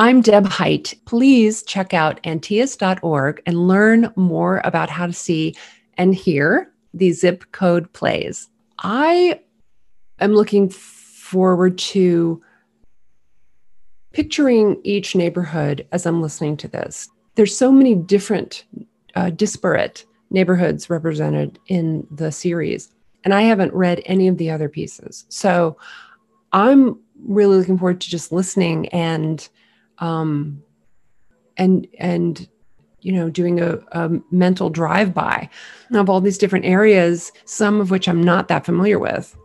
I'm Deb Hiett. Please check out antaeus.org and learn more about how to see and hear these zip code plays. I am looking forward to picturing each neighborhood as I'm listening to this. There's so many different disparate neighborhoods represented in the series, and I haven't read any of the other pieces. So I'm really looking forward to just listening and you know, doing a mental drive-by of all these different areas, some of which I'm not that familiar with.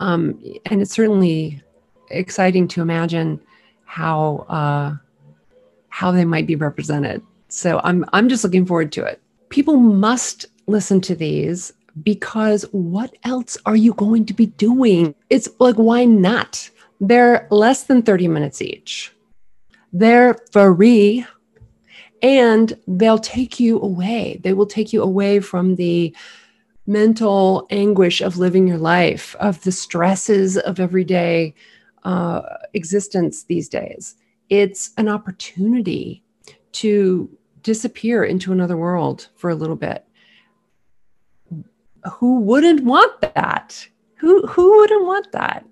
And it's certainly exciting to imagine how they might be represented. So I'm just looking forward to it. People must listen to these because what else are you going to be doing? It's like, why not? They're less than 30 minutes each. They're free, and they'll take you away. They will take you away from the mental anguish of living your life, of the stresses of everyday existence these days. It's an opportunity to disappear into another world for a little bit. Who wouldn't want that? Who wouldn't want that?